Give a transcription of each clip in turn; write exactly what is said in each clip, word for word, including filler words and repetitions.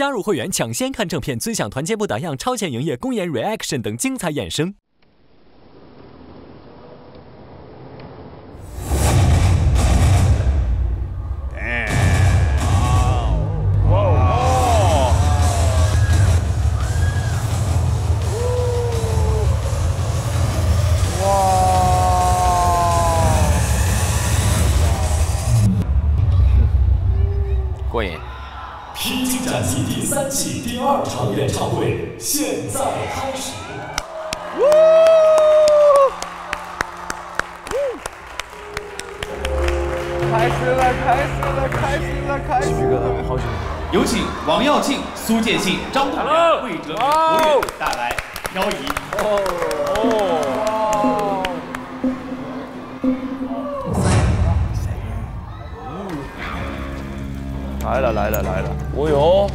加入会员抢先看正片，尊享团结不打烊、超前营业、公演 reaction 等精彩衍生。 过瘾！披荆斩棘第三季第二场演唱会现在开始。开始了，开始了，开始了，开始了！好久。有请王耀庆、苏建信、张栋梁、魏哲鸣、卓越、大白、漂移。哦。 来了来了来了！哦哟，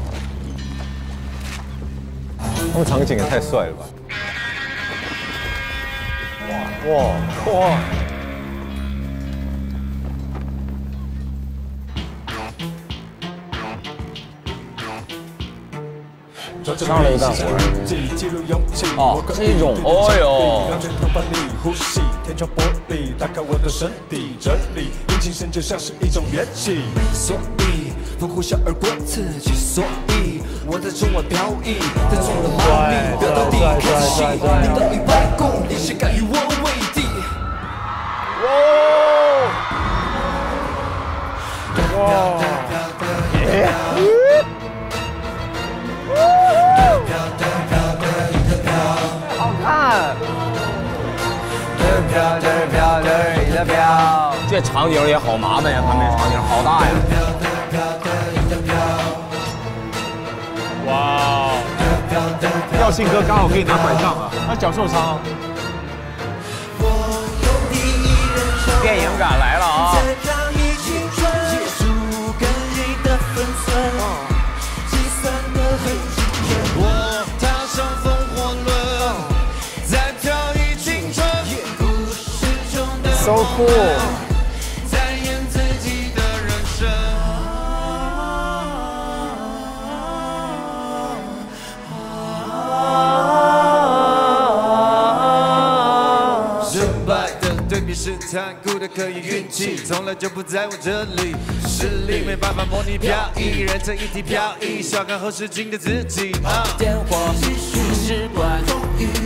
他们场景也太帅了吧！哇哇哇！上了一大伙儿。哦，这种，哦哟。 不呼啸而过，刺激，所以我在中外飘逸，在中了麻痹，得到第一颗心，你到一百公里，谁敢与我为敌？哇！哇！耶！好看！这场景也好麻烦呀，他们这场景好大呀！ 哇！耀庆哥刚好可以拿拐杖啊，他脚受伤。电影感来了啊！So cool。 是残酷的，可以运气，从来就不在我这里。实力没办法模拟飘逸，人成一体飘逸，笑看后视镜的自己。啊、电火试管，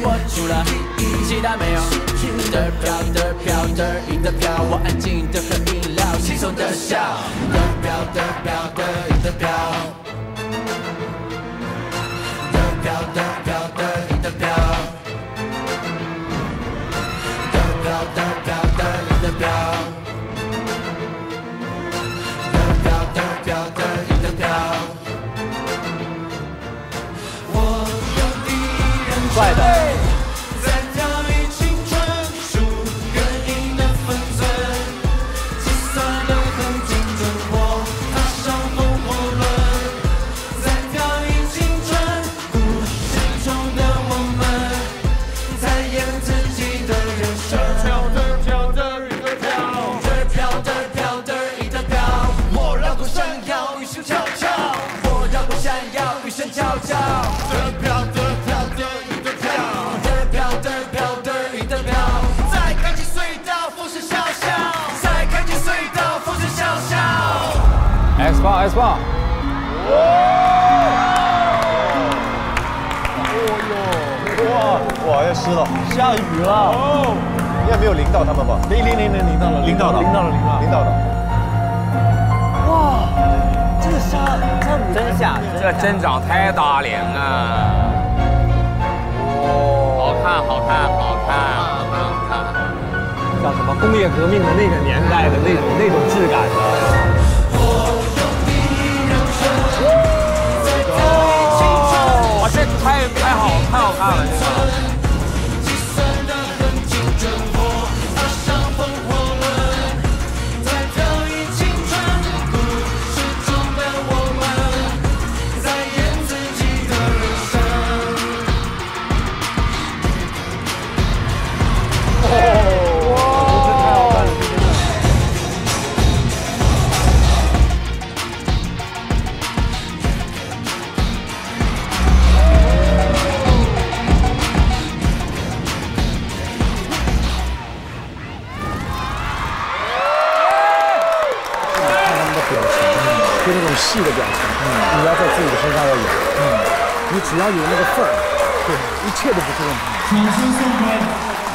我除了其他没有。的飘的飘的云的飘，我安静的喝饮料，轻松的笑。的飘的飘的云的飘，的飘的飘的云的飘，的飘的。 帅的，S 八，哦哟，哇，要湿了，下雨了，哦，应该没有淋到他们吧？淋淋淋淋淋到了，淋到了，淋到了，淋到了。哇，这个沙真下，这真长太大脸了。好看，好看，好看，好看。叫什么？工业革命的那个年代的那种那种质感的。 这太太好太好看了，这个。哦，哇，这太好看了，真的。就那种戏的表情，嗯、你要在自己的身上要有，嗯，你只要有那个份儿，对，一切都不是问题。掌声送给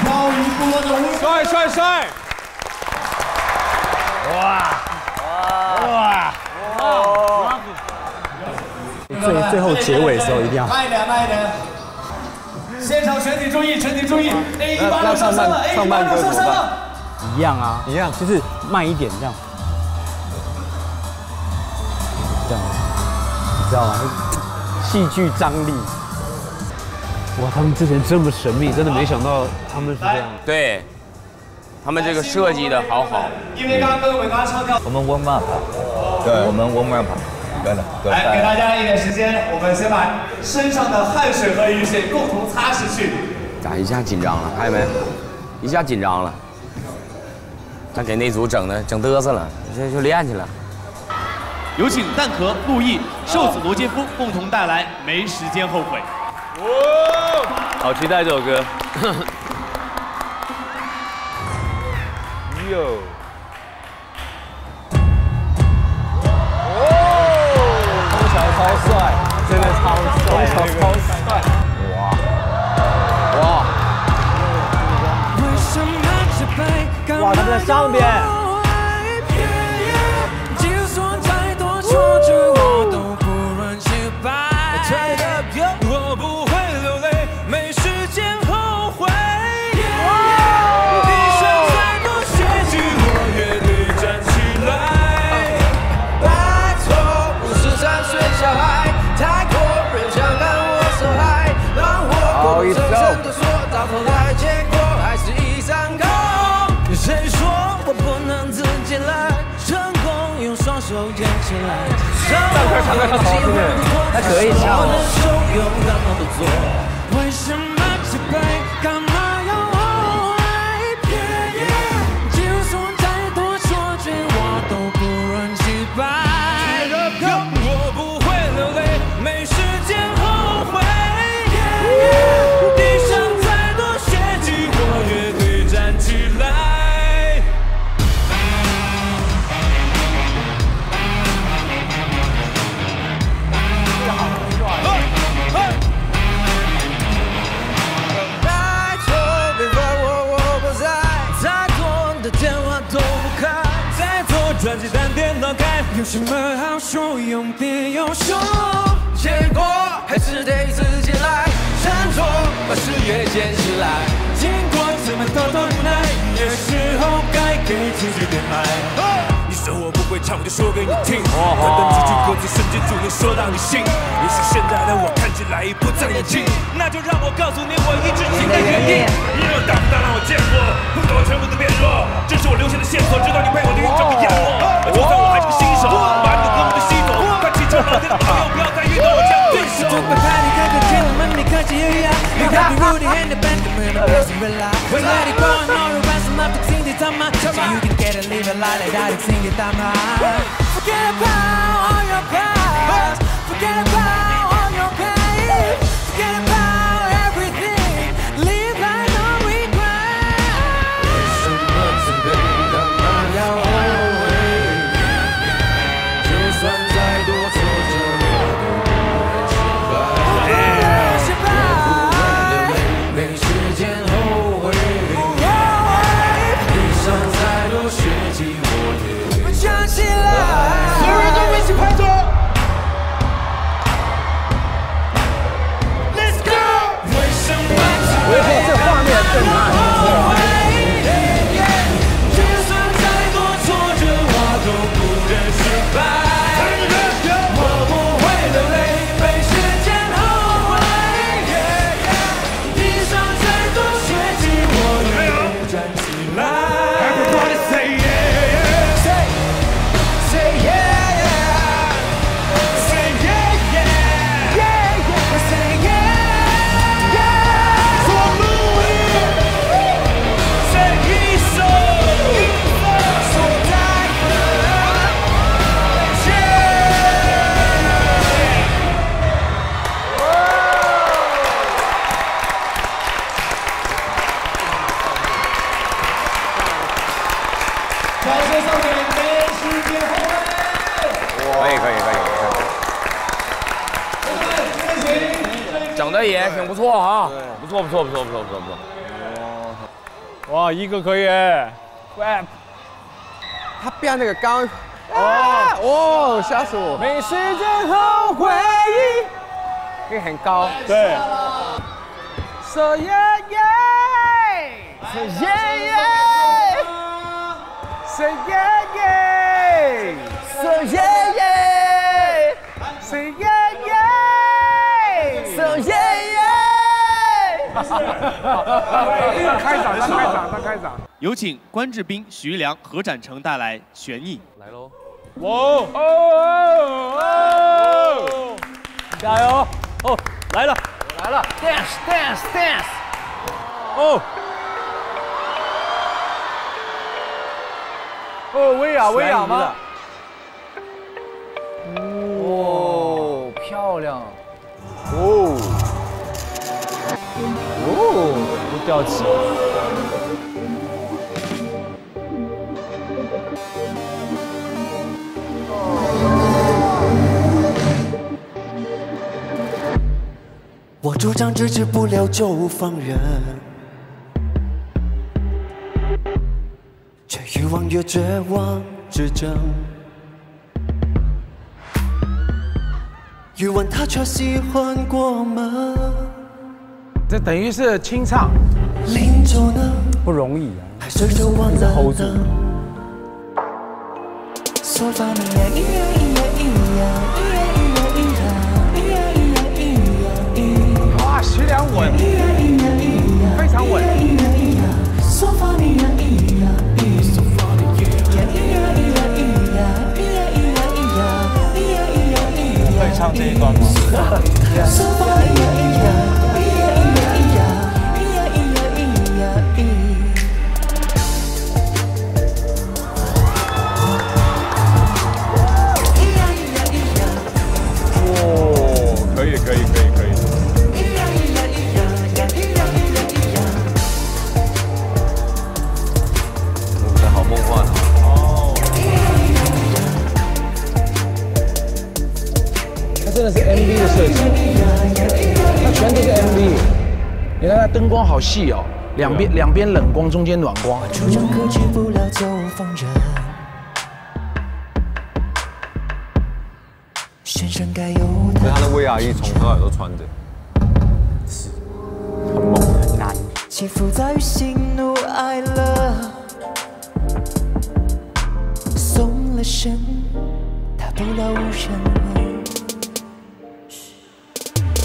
漂移部落的吴帅帅帅！哇哇哇！最最后结尾的时候一定要慢一点，慢一点。现场全体注意，全体注意 ！A 一八六上山了 ，A 一八六上山了。一样啊，一样，就是慢一点这样。 这样，你知道吗？戏剧张力。哇，他们之前这么神秘，真的没想到他们是这样。对，他们这个设计的好好。因为刚刚各位刚刚唱跳，我们 warm up， 对，我们 warm up， 对的。来，给大家一点时间，我们先把身上的汗水和雨水共同擦拭去。咋一下紧张了？看见没？一下紧张了。他给那组整的整嘚瑟了，这就练去了。 有请蛋壳、陆毅、瘦子、罗杰夫共同带来《没时间后悔》。哦，好期待这首歌。哟哦，空桥超帅，真的超帅，空桥超帅。哇哇！哇，他们在上边。 还可以唱哦。有什么好说，永别有说，结果还是得自己来斟酌，把誓约捡起来。经过这么多的无奈，有时候该给自己点爱。你说我不会唱，我就说给你听。短短几句歌词，瞬间就能说到你心。也许现在的我看起来已不再年轻，那就让我告诉你我一直赢的原因。你有胆大让我见过，不懂我全部都变弱。这是我留下的线索，直到你被我的一掌给淹没。就算我还是个新手。 把你的歌我都吸走，快去找老天的朋友，不要再遇到我这样对手。我把你看个天，我们没看见月亮，没看见路的黑的斑，怎么能不是未来？未来的光，那如晚上那不停的他妈，只要你给的力量来，大力挺的他妈。Forget about all your past, forget about all your pain, forget about everything, live like no regret. 所有人都一起拍手 ，Let's go！以，挺不错啊，不错不错不错不错不错不错。哇，一个可以，喂，他变那个刚，哦哦，吓死我！没时间后悔，这个很高，对。So yeah yeah，So yeah yeah，So yeah yeah，So yeah yeah，So yeah。 耶耶！开场，开场，他开场。有请关智斌、徐良、何展成带来《悬疑》。来喽！哇哦哦！加油！哦，来了，来了 ！Dance dance dance！ 哦哦，薇娅，薇娅吗？哦，漂亮！ 哦哦，不掉漆。我主张支持不了就放任，却越往越绝望之争。 余文他却喜欢过门，这等于是清唱，不容易啊！还是就忘了 hold 住。哇，徐良稳，非常稳。可以唱这一段吗？哦，可以可以可以可以。舞台好梦幻啊！ 真的是 M V 的设计，它全都是 M V。你看它灯光好细哦，两边两边冷光，中间暖光。所以他的威亚衣从头到尾都穿着，是很猛很难。松了身，他不了无声。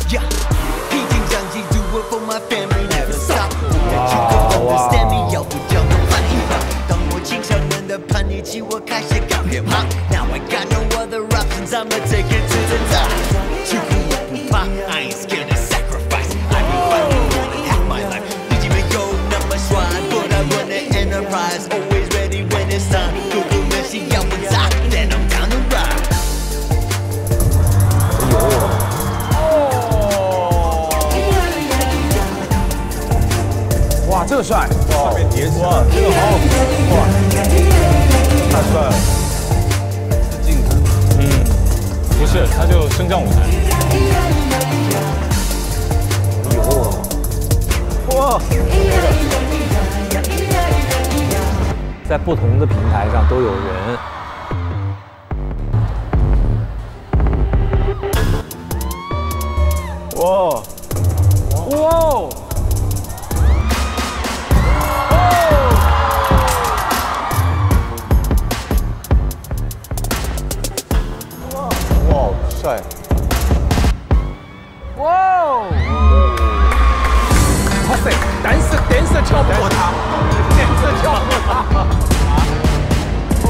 Yeah, he can only do it for my family. Never stop. That you don't understand me, I would never find it. When I was young, the panic, I started to hip hop. Now I got no other options. I'ma take it to the top. You can't fight. I ain't scared to sacrifice. I've been fighting for half my life. Did you make your number one? But I run the enterprise. Always ready when it's time. Go do messy, I would die. Then I'm down to ride.哇，这个帅！哇，哇，这个好，哇，太帅了！是镜子？嗯，不是，他就升降舞台。有，哇！在不同的平台上都有人。 哇！哇！哇！帅！哇！哇塞，单色单色跳不过他，单色跳不过他。哦。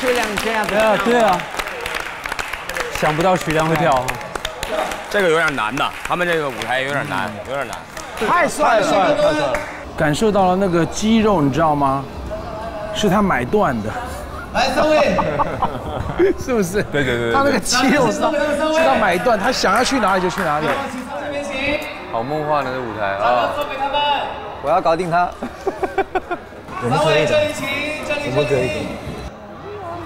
徐良这样子啊，对啊，想不到徐良会跳，这个有点难的，他们这个舞台有点难，有点难。太帅了，太帅了！感受到了那个肌肉，你知道吗？是他买断的。来，三位，是不是？对对对，他那个肌肉是他是他买断，他想要去哪里就去哪里。这边请。好梦幻的这舞台啊！交给他们，我要搞定他。三位，这里请，这里请。我们可以。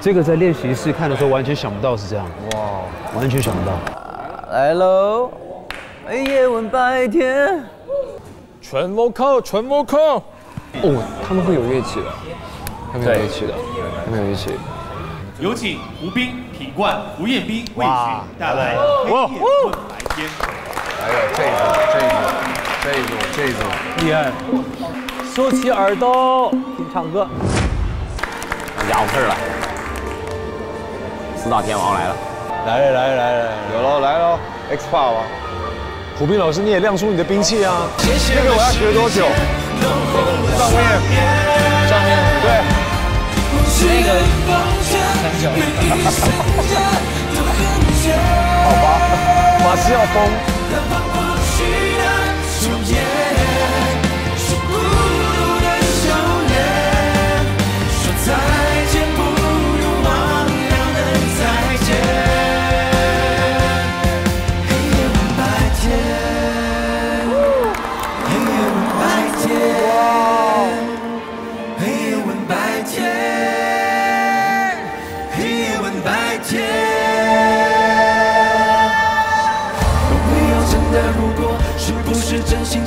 这个在练习室看的时候完全想不到是这样。哇，完全想不到。来喽。 夜晚白天，纯 vocal 纯 vocal， 哦，他们会有乐器的，他们有乐器的，他们有乐器。有请吴斌、品冠、吴彦斌、魏巡带来黑夜问白天。来了这一组，这一组，这一组，这一组，厉害！竖起耳朵，听唱歌。家伙事儿了，四大天王来了，来了来了来了，有喽来喽 ，X 霸王。 虎斌老师，你也亮出你的兵器啊！这个我要学多久？上面，上面，对，那个很久。好吧，马斯要疯。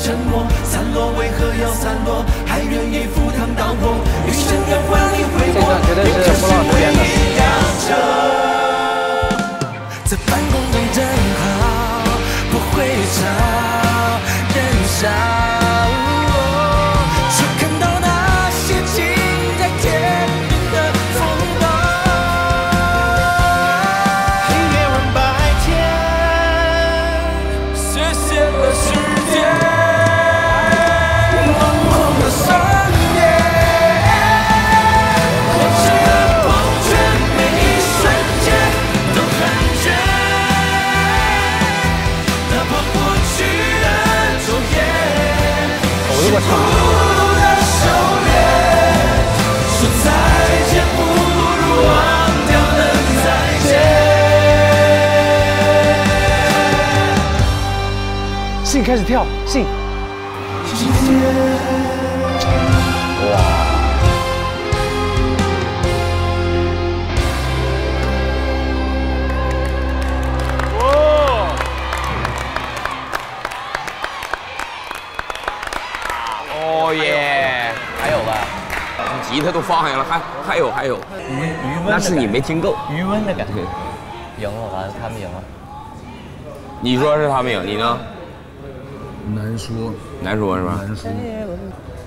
沉默，散落为何要散落？还愿意赴汤蹈火，余生要换你回我。这段绝对是不浪费的。在半空中正好，不会吵，人少，却看到那些情在天边的风暴。黑夜问白天，谢谢了时间。 孤独的狩猎，说再见不如忘掉的再见。信开始跳，信。哇！哦！哦耶！还有吧，吉他都放下了，还还有还有，余余温，那是你没听够，余温的感觉。赢了，完了，他们赢了。你说是他们赢，你呢？难说，难说是吧？难说。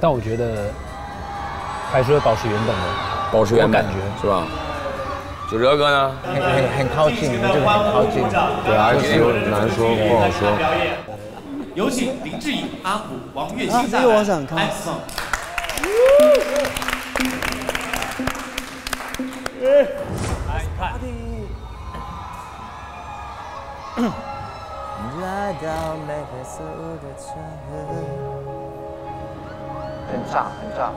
但我觉得还是会保持原本的，保持原本感觉是吧？九哲哥呢？很很很靠近，这个很靠近。对啊，难说不好说。 有请林志颖、阿虎、王栎鑫带来《X 梦》。来，你看。来到玫瑰色的城，很炸，很炸，很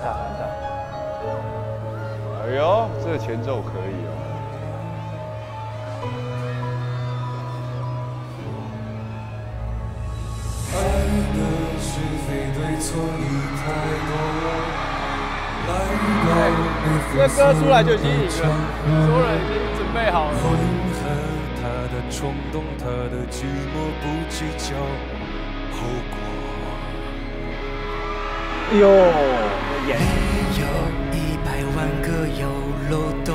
炸，很炸。哎呦，这个前奏可以哦。 爱的是非对错已太多，来到那歌出来就已经赢了，所有人已经准备好了。混合他的冲动，他的寂寞，不计较后果。哟，演有一百万个有漏洞，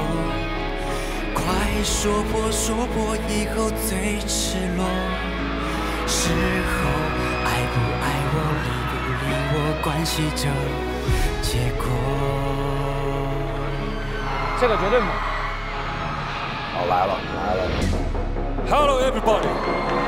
快说破说破，以后最赤裸。事后。 爱不爱我，理不理我，关系着结果。这个绝对猛！好来了，来了。Hello everybody，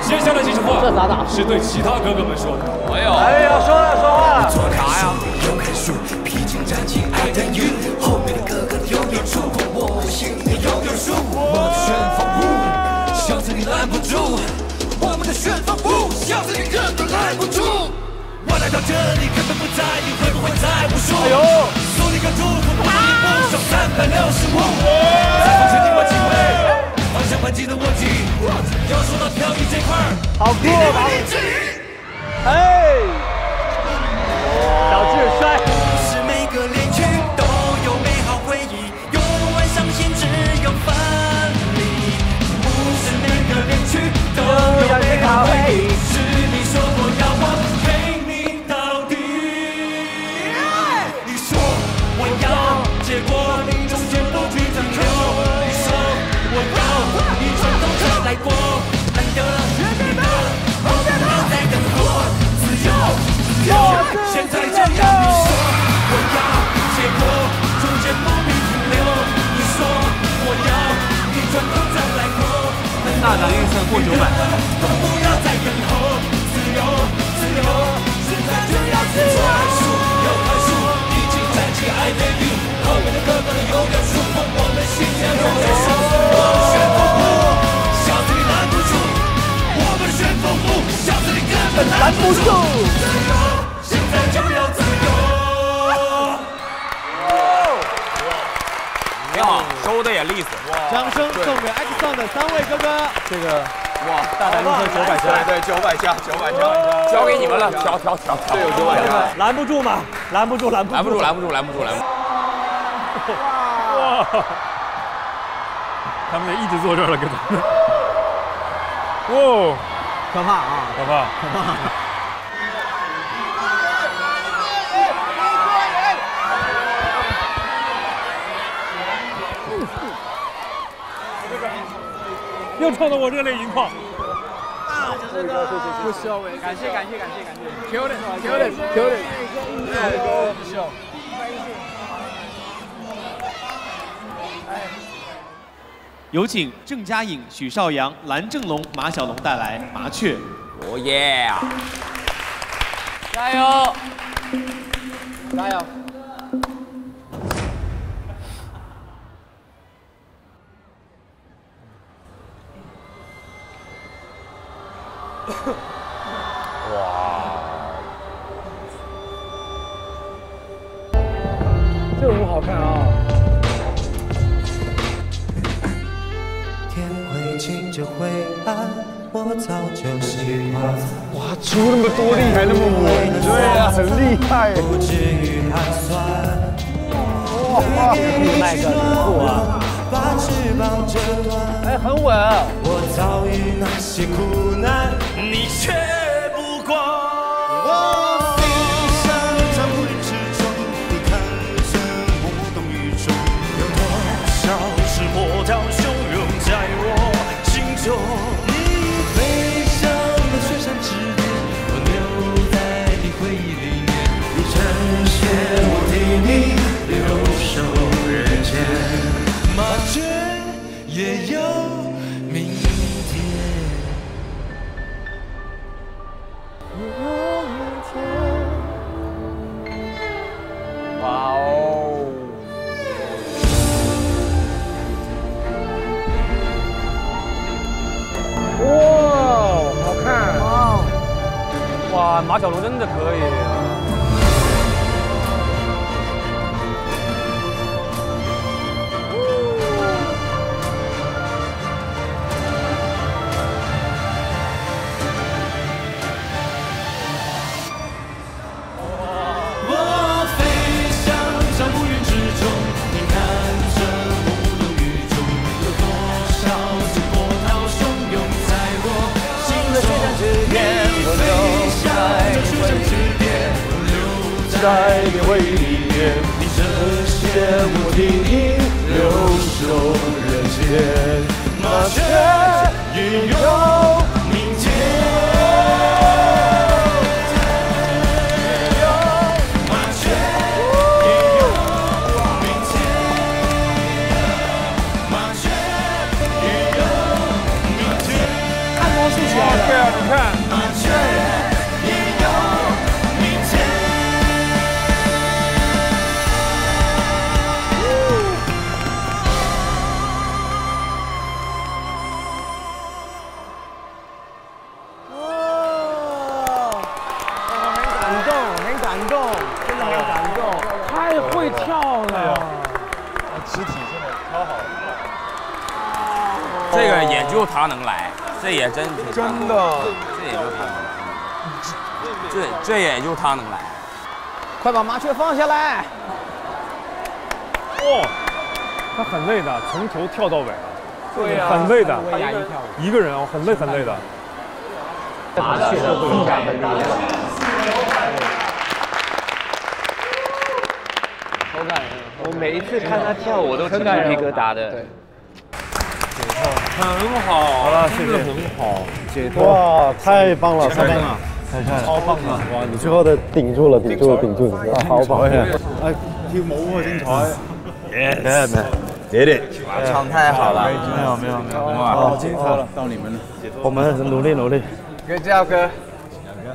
接下来这句话这咋打？是对其他哥哥们说的。哎呦，哎呦，说了说话了。啥呀？有砍树，披荆斩棘，爱的云，后面的哥哥有点怵，我心里有点输。我的旋风舞，小子你拦不住。 我们的旋风舞，小子你根本拦不住。来到这里根本不在意会不会再无数。哎呦，送你个祝福，不忘你梦想三百六十五。再往前另外机会，方向盘记得握紧。要说到漂移这块儿，好酷啊！哎，小智摔。是每个恋曲都有美好回忆，永远相信只有分离。不是每个恋曲都有美好回忆，是你说过要我。 结果你中间不去停留，你说我要，你全都曾来过，难得难得，我不要再等我，自由自由，现在就要你说我要，结果中间不必停留，你说我要，你全都曾来过，大胆预测过九百，我不要再等候，自由自由，现在就要自由。 I love you， 后面的歌都能永远触碰我们心间的火焰。我们旋风舞，小子你拦不住；我们旋风舞，小子你根本拦不住。自由，现在就要自由。挺好，收的也利索。掌声送给 X 的三位哥哥。这个哇，大胆预测九百加，对，九百加，九百加，交给你们了，调调调调，有九百加，拦不住嘛。 拦不住，拦不住，拦不住，拦不住，拦不住，拦不住！哇！他们一直坐这儿了，跟他们。哇！可怕啊！可怕！可怕！又唱到我热泪盈眶。 不笑哎！感谢感谢感谢感谢 ！Kill it kill it kill it！ Let's go！ 不笑。有请郑嘉颖、许绍洋、蓝正龙、马小龙带来《麻雀》。Oh yeah！ 加油！加油！ 哇，出那么多力还那么稳，对呀，很厉害。哇，那个很酷啊！哎，很稳。哇！ 也有明天，也有明天。哇哦！哇，好看！哇，哇，马小龙真的可以。 在你回忆里面，这些我替你留守人间，麻雀也有明天，麻雀也有明天，麻雀也有明天。看魔术球，对啊，你看。感动，真的很感动，太会跳了，肢体真的超好。这个也就他能来，这也真真的，这也就他能来，这这也就他能来。快把麻雀放下来。哇，他很累的，从头跳到尾啊，对呀，很累的，一个人哦，很累很累的。 麻雀的力量，好感人！我每一次看他跳，我都鸡皮疙瘩的。对，很好啊，真的很好，解脱！哇，太棒了，太棒了，超棒了！哇，你最后的顶住了，顶住了，顶住了，好棒啊！哎，跳舞啊，精彩 ！Yes。 别的，唱太好了，没有没有没有，好精彩了，到你们了，我们努力努力。跟这样哥，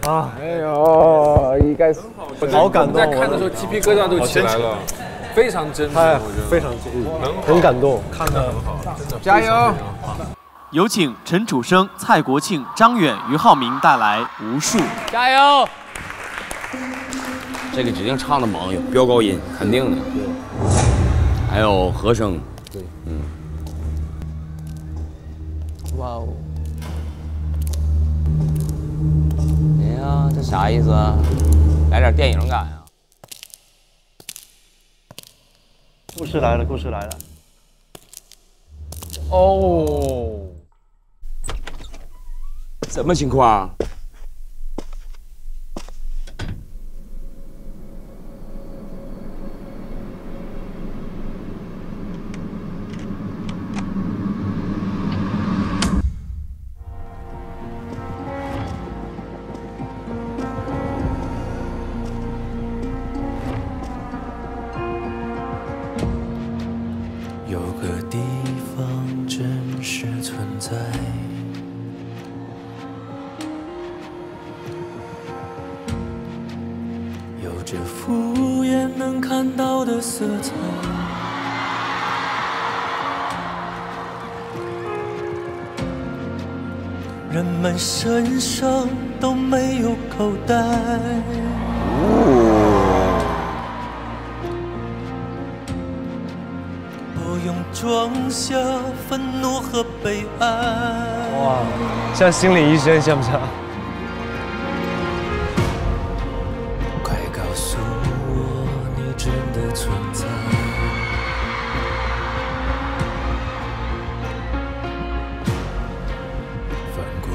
啊，哎呦，应该是，好感动，在看的时候鸡皮疙瘩都起来了，非常真实，我觉得非常真实，很感动，看得很好，真的，加油！有请陈楚生、蔡国庆、张远、俞灏明带来《无数》，加油！这个指定唱的猛，有飙高音，肯定的。 还有和声，对，嗯，哇哦，哎呀，这啥意思啊？来点电影感啊！故事来了，故事来了。哦，什么情况？ 身上都没有口袋，不用装下愤怒和悲哀。哇，像心理医生像不像？快告诉我，你真的存在。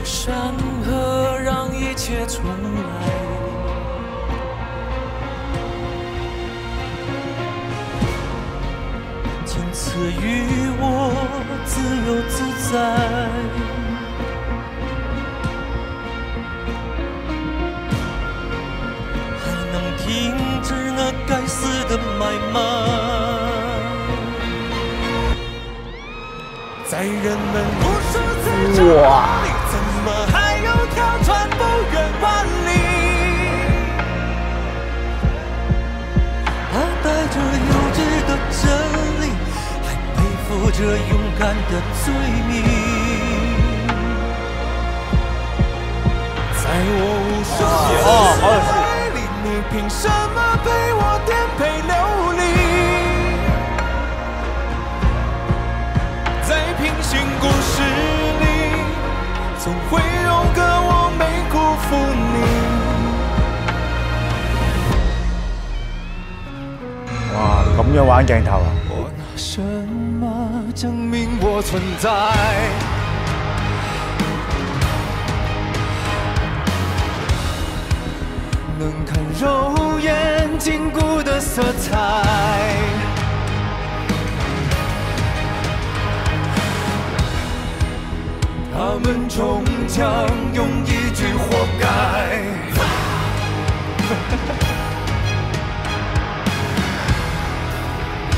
山河让一切重来，仅此与我自由自在。还能停止那该死的买卖，在人们无数次争吵里。 怎么还有条船不远万里？它带着幼稚的真理，还背负着勇敢的罪名。在我无数次的爱里，你凭什么被我颠沛流离？在平行故事。 总会有个我没辜负你。哇，咁樣玩鏡頭啊！我拿什麼證明我存在？能看肉眼禁锢的色彩。 他们中枪，用一句“活该”。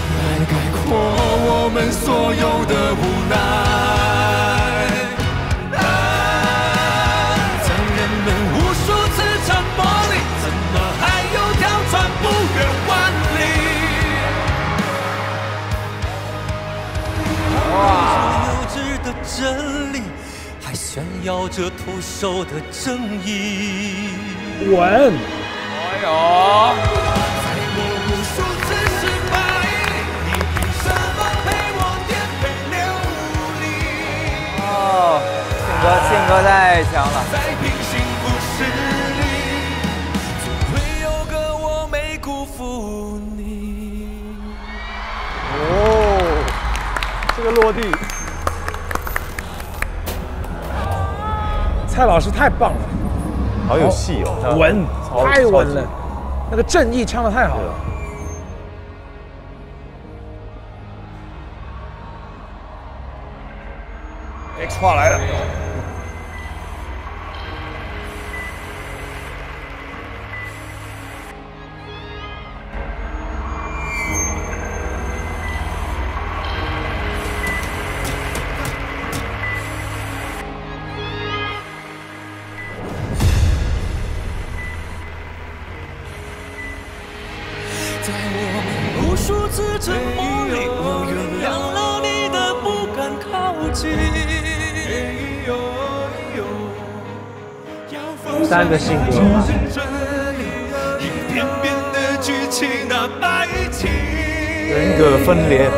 来概括我们所有的无奈。在人们无数次沉默里，怎么还有条船不远万里？哇！幼稚的真理。 炫耀着徒手的正义。稳。哎加油！哦，信哥，信哥太强了。 这个落地，蔡老师太棒了，好有戏哦，稳，太稳了，那个正义唱得太好了。X 化来了，三个性格嘛。人格分裂。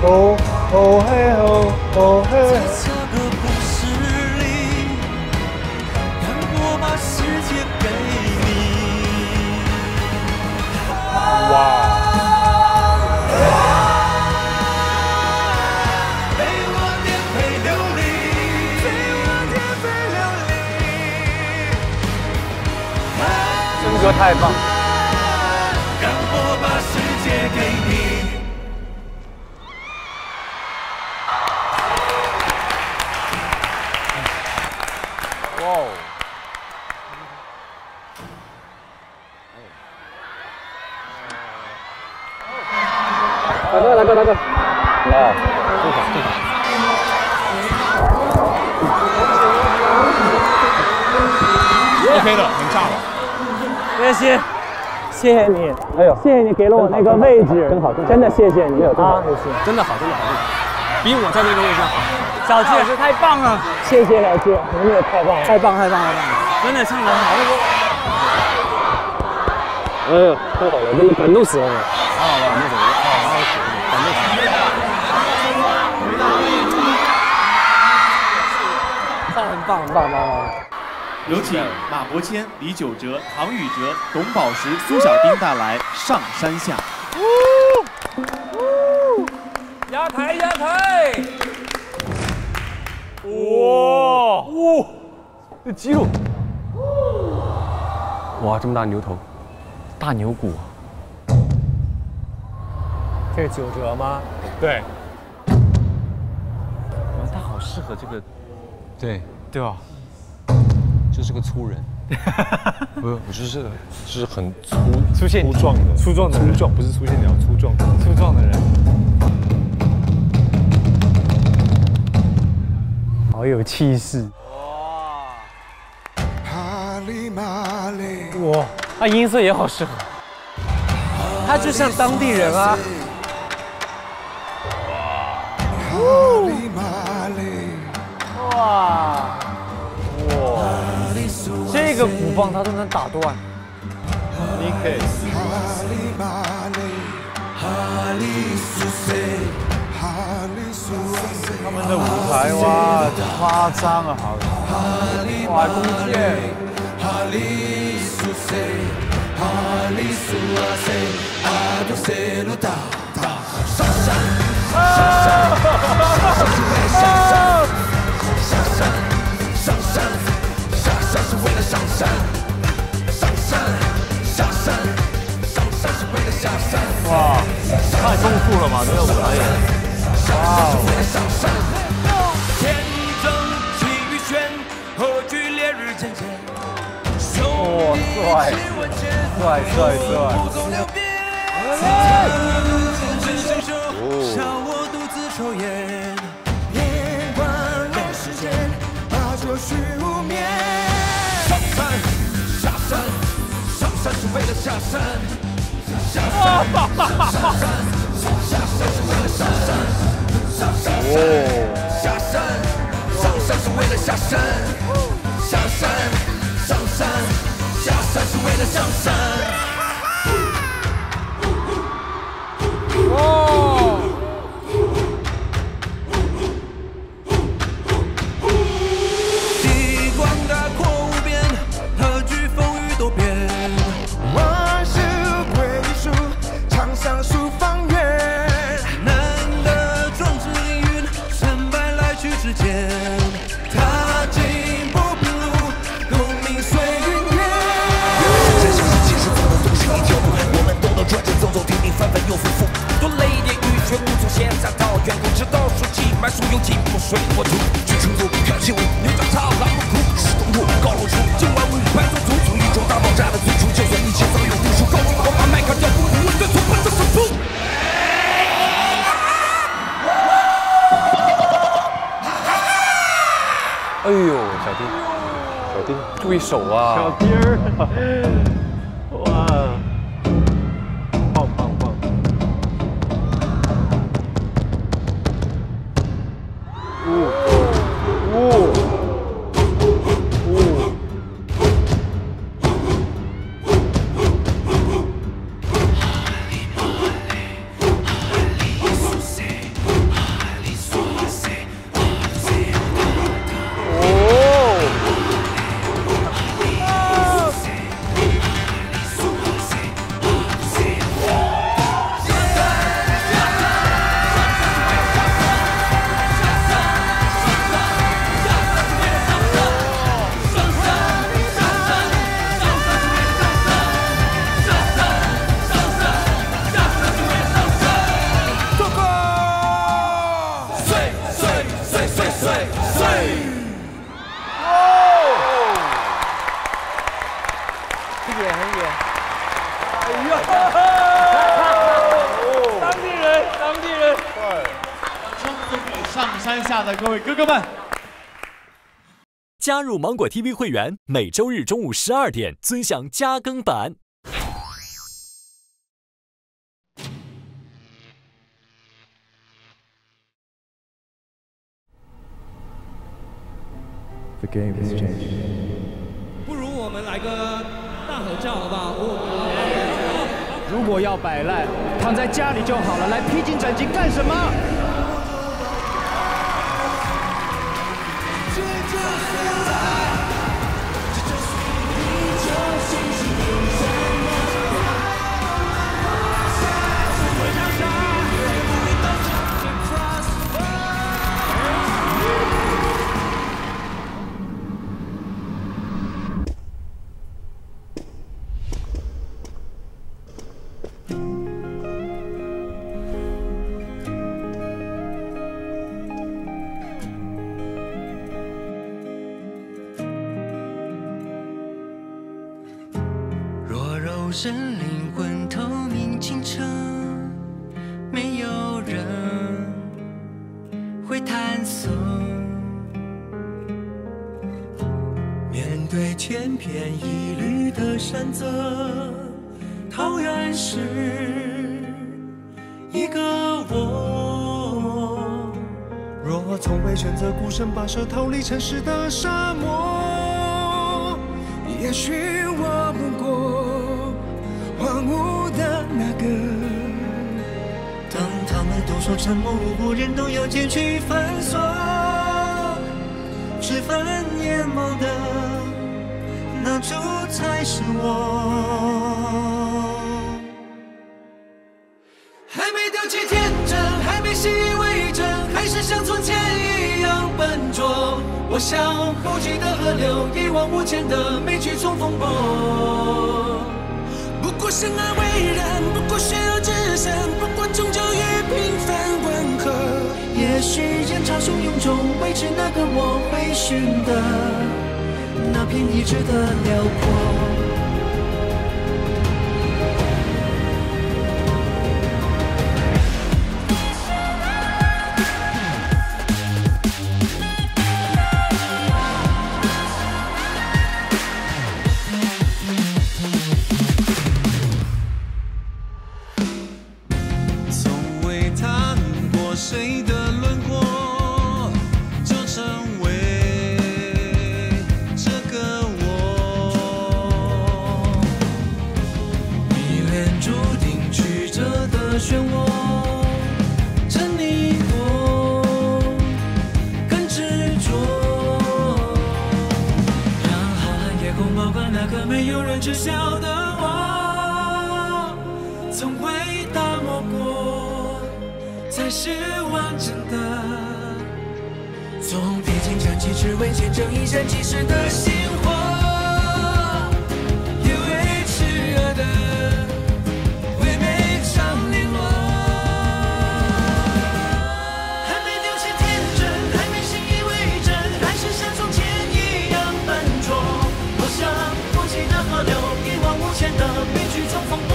哦哦嘿哦哦嘿。 歌太棒！让我把世界给你。哇哦！来个来个来个！来，对吧对吧。 OK 的，很炸了。 谢谢，谢谢你，哎呦，谢谢你给了我那个位置，真好，真的谢谢你啊，真的好，真的好，比我在那个位置好。小季老师太棒了，谢谢老季，你们也太棒了，太棒太棒太棒了，真的唱得好。哎呦，太好了，真的感动死了，太好了，我们走，好好死，感动死了。唱得很棒，很棒，很棒。 有请马伯骞、李玖哲、唐禹哲、董宝石、苏小丁带来《上山下》。压台压台！哇哇！这肌肉！哇，这么大牛头，大牛骨。这是玖哲吗？对。他好适合这个。对对吧？ 就是个粗人，不，我就是就是很粗粗线粗壮的粗壮的粗壮，不是粗线条，粗壮粗壮的人，好有气势！哇，他音色也好适合，他就像当地人啊！哇，哇！ 这个鼓棒他都能打断。你可以。他们的舞台哇，夸张啊，好。哇，弓箭。啊 上山是为了上山，上山下山，上山是为了下山。哇，太丰富了嘛，这个舞台。哇。天正气宇轩，何惧烈日炎炎。哇，帅，帅帅帅。 上山是为了下山，下山下山下山是为了上山，上山下山，上山是为了下山，下山上山，下山是为了上山。哦，极光打破无边，何惧风雨多变。我是归属，长相树方圆。 之间，踏进不平路，功名随云烟。真相是前世总能总是一条路，我们兜兜转转，走走停停，反反又复复。多累也欲绝无从闲杂到远古，直到书记满书有进步，水火土，去冲突，看新闻，牛角草，狼入窟，石头路，高楼处，今晚无语白头族，从宇宙大爆炸的最初，就算一切早有定数，高举火把麦克调不无人对错，反正胜负。 哎呦，小丁，小丁，注意手啊！小丁儿，哇，棒棒棒！呜呜呜！各位哥哥们，加入芒果 T V 会员，每周日中午十二点尊享加更版。不如我们来个大合照，好不好？如果要摆烂，躺在家里就好了，来披荆斩棘干什么？ 神灵魂透明清澈，没有人会探索。面对千篇一律的山泽，桃源是一个我。若从未选择孤身跋涉逃离城市的沙漠，也许我不过。 荒芜的那个。当他们都说沉默如故，人都要剪去繁琐，枝繁叶茂的那株才是我。还没丢弃天真，还没习以为真，还是像从前一样笨拙。我像无际的河流，一往无前的没去冲风波。 不过生而为人，不过学而至深，不过终究与平凡吻合。也许人潮汹涌中，维持那个我会寻的那片一致的辽阔。 谁的轮？的漩涡。 保管那个没有人知晓的我，从未打磨过，才是完整的。从披荆斩棘只为见证一闪即逝的星火，也为炽热的为每场联络。还没丢弃天真，还没信以为真，还是像从前一样笨拙。 不羁的河流，一往无前的悲剧中风波。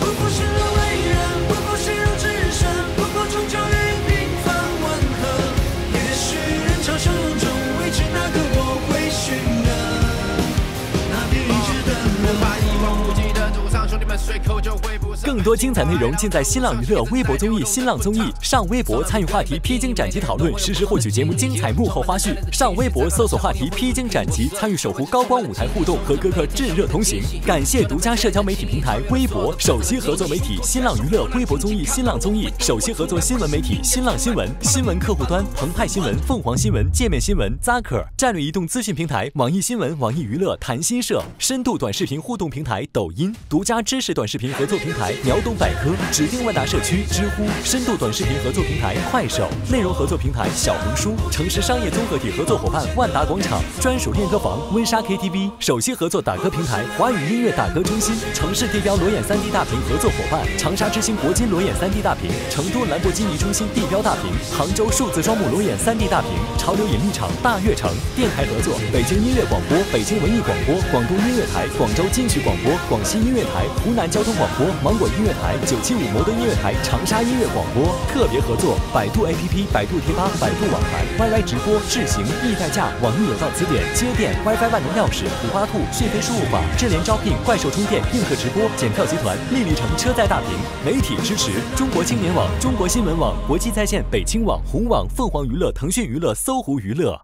不过是人为人，不过是人至深，不过终究与平凡吻合。也许人潮汹涌中，未知那个我会寻的，那必知的人。我把一望无际的赌上，兄弟们随口就会不上。更多精彩内容尽在新浪娱乐微博综艺新浪综艺。上微博参与话题披荆斩棘讨论，实时获取节目精彩幕后花絮。上微博搜索话题披荆斩棘，参与守护高光舞台互动，和哥哥炙热同行。感谢独家社交媒体平台微博、首席合作媒体新浪娱乐微博综艺新浪综艺、首席合作新闻媒体新浪新闻、新闻客户端澎湃新闻、凤凰新闻、界面新闻、Zaker 战略移动资讯平台网易新闻、网易娱乐、谈新社、深度短视频互动平台抖音、独家知识短视频合作。 平台秒懂百科，指定万达社区、知乎、深度短视频合作平台快手，内容合作平台小红书，城市商业综合体合作伙伴万达广场，专属练歌房温莎 K T V， 首席合作打歌平台华语音乐打歌中心，城市地标裸眼 三D 大屏合作伙伴长沙之星国金裸眼 三D 大屏，成都兰博基尼中心地标大屏，杭州数字双目裸眼 三D 大屏，潮流引力场大悦城电台合作，北京音乐广播、北京文艺广播、广东音乐台、广州金曲广播、广西音乐台、湖南交通广播。 芒果音乐台、九七五摩登音乐台、长沙音乐广播特别合作，百度 A P P、百度贴吧、百度网盘、Y Y 直播、智行、易代驾、网易有道词典、接电、WiFi 万能钥匙、五花兔、讯飞输入法、智联招聘、怪兽充电、映客直播、检票集团、丽丽城车载大屏媒体支持，中国青年网、中国新闻网、国际在线、北青网、红网、凤凰娱乐、腾讯娱乐、搜狐娱乐。